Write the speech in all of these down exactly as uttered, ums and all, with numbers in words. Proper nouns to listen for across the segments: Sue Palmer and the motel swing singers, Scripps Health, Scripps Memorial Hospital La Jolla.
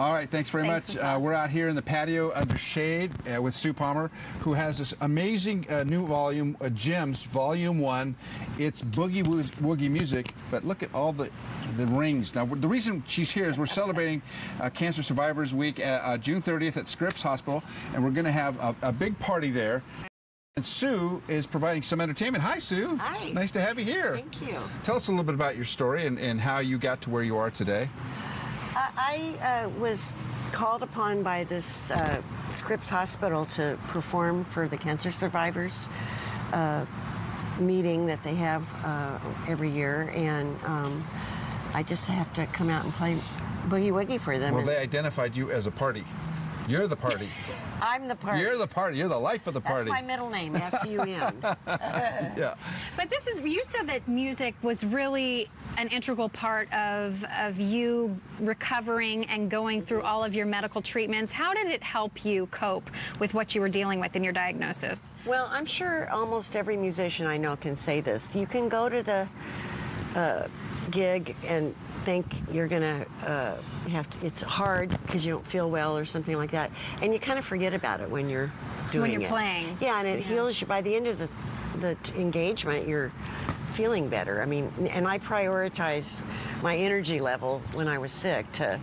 All right, thanks very thanks much. Uh, we're out here in the patio under shade uh, with Sue Palmer, who has this amazing uh, new volume, uh, Gems, Volume One. It's boogie woogie music, but look at all the the rings. Now, the reason she's here is we're celebrating uh, Cancer Survivors Week, at, uh, June thirtieth at Scripps Hospital, and we're going to have a, a big party there. And Sue is providing some entertainment. Hi, Sue. Hi. Nice to have you here. Thank you. Tell us a little bit about your story and, and how you got to where you are today. Uh, I uh, was called upon by this uh, Scripps Hospital to perform for the Cancer Survivors uh, meeting that they have uh, every year, and um, I just have to come out and play boogie woogie for them. Well, they identified you as a party. You're the party. I'm the party. You're the party. You're the life of the party. That's my middle name, F U N. Yeah. But this is, you said that music was really an integral part of, of you recovering and going through all of your medical treatments. How did it help you cope with what you were dealing with in your diagnosis? Well, I'm sure almost every musician I know can say this. You can go to the uh, gig and think you're gonna uh, have to, it's hard because you don't feel well or something like that, and you kind of forget about it when you're doing when you're it. playing. Yeah, and it yeah. heals you. By the end of the, the engagement, you're feeling better. I mean, and I prioritized my energy level when I was sick to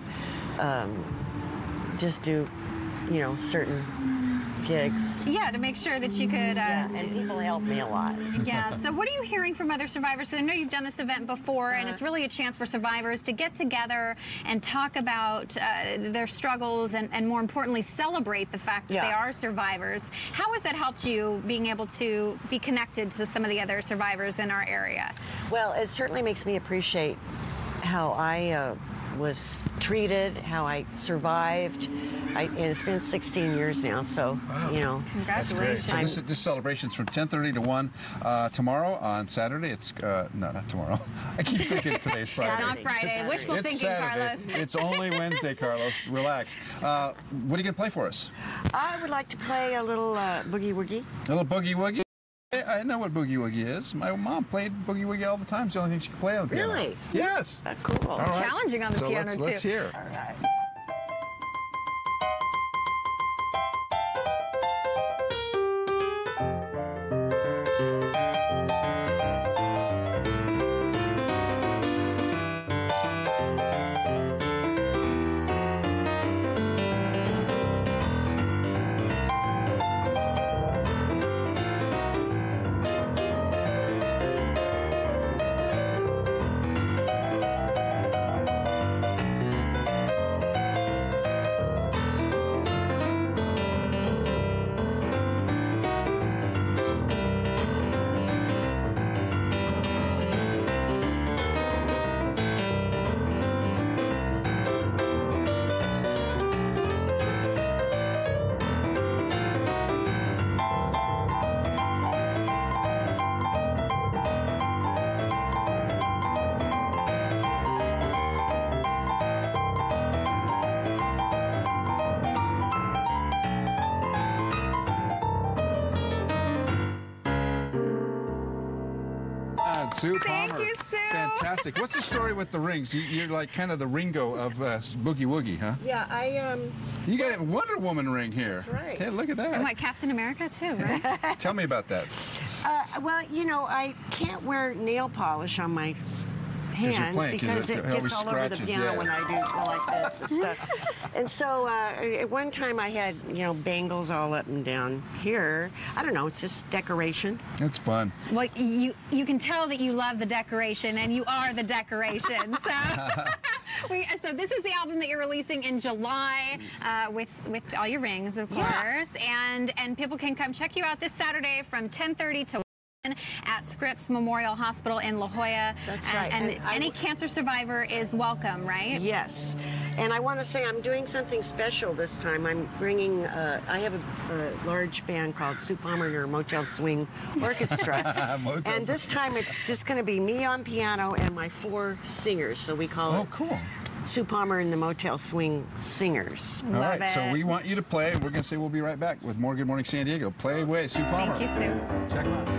um, just do, you know, certain gigs. Yeah, to make sure that you could. Uh, yeah, and people helped me a lot. Yeah, so what are you hearing from other survivors? So I know you've done this event before, uh, and it's really a chance for survivors to get together and talk about uh, their struggles and, and, more importantly, celebrate the fact that yeah. they are survivors. How has that helped you, being able to be connected to some of the other survivors in our area? Well, it certainly makes me appreciate how I uh, was treated, how I survived. I, and it's been sixteen years now, so, wow. you know. Congratulations. So this, this celebration's from ten thirty to one uh, tomorrow on Saturday. It's, uh, no, not tomorrow. I keep thinking today's Friday. It's not Friday. It's, Wishful it's thinking, Saturday. Carlos. It's only Wednesday, Carlos. Relax. Uh, what are you going to play for us? I would like to play a little uh, boogie woogie. A little boogie woogie? I know what boogie woogie is. My mom played boogie woogie all the time. It's the only thing she could play on the piano. Really? Yes. That's cool. All right. Challenging on the so piano, let's, too. Let's hear. All right. Sue Palmer. Thank you, Sue. Fantastic. What's the story with the rings? You, you're like kind of the Ringo of uh, boogie woogie, huh? Yeah, I um. You got a Wonder Woman ring here. That's right. Hey, look at that. And what, Captain America too, right? Tell me about that. Uh, well, you know, I can't wear nail polish on my hands playing, because it, it gets all over the piano yeah. when I do like this and stuff. And so uh, at one time I had, you know, bangles all up and down here. I don't know, it's just decoration. That's fun. Well, you you can tell that you love the decoration, and you are the decoration. So we, so this is the album that you're releasing in July uh, with with all your rings, of course, yeah. and and people can come check you out this Saturday from ten thirty to at Scripps Memorial Hospital in La Jolla. That's right. And, and, and any cancer survivor is welcome, right? Yes. And I want to say I'm doing something special this time. I'm bringing, uh, I have a, a large band called Sue Palmer and the Motel Swing Orchestra. Motel. And this time it's just going to be me on piano and my four singers. So we call oh, it cool. Sue Palmer and the Motel Swing Singers. All Love right, it. So we want you to play. We're going to say we'll be right back with more Good Morning San Diego. Play away, Sue Palmer. Thank you, Sue. Check them out.